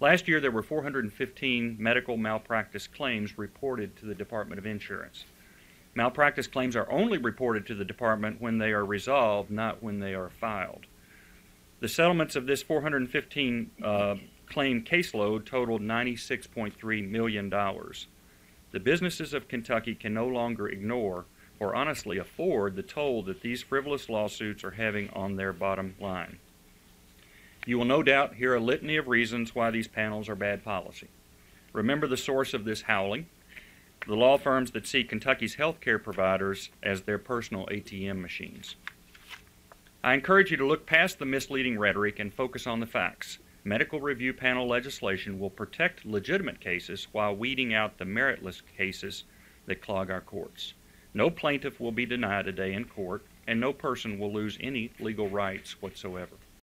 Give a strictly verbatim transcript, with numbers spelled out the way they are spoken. Last year, there were four hundred fifteen medical malpractice claims reported to the Department of Insurance. Malpractice claims are only reported to the department when they are resolved, not when they are filed. The settlements of this four hundred fifteen uh, claim caseload totaled ninety-six point three million dollars. The businesses of Kentucky can no longer ignore or honestly afford the toll that these frivolous lawsuits are having on their bottom line. You will no doubt hear a litany of reasons why these panels are bad policy. Remember the source of this howling: the law firms that see Kentucky's health care providers as their personal A T M machines. I encourage you to look past the misleading rhetoric and focus on the facts. Medical review panel legislation will protect legitimate cases while weeding out the meritless cases that clog our courts. No plaintiff will be denied a day in court, and no person will lose any legal rights whatsoever.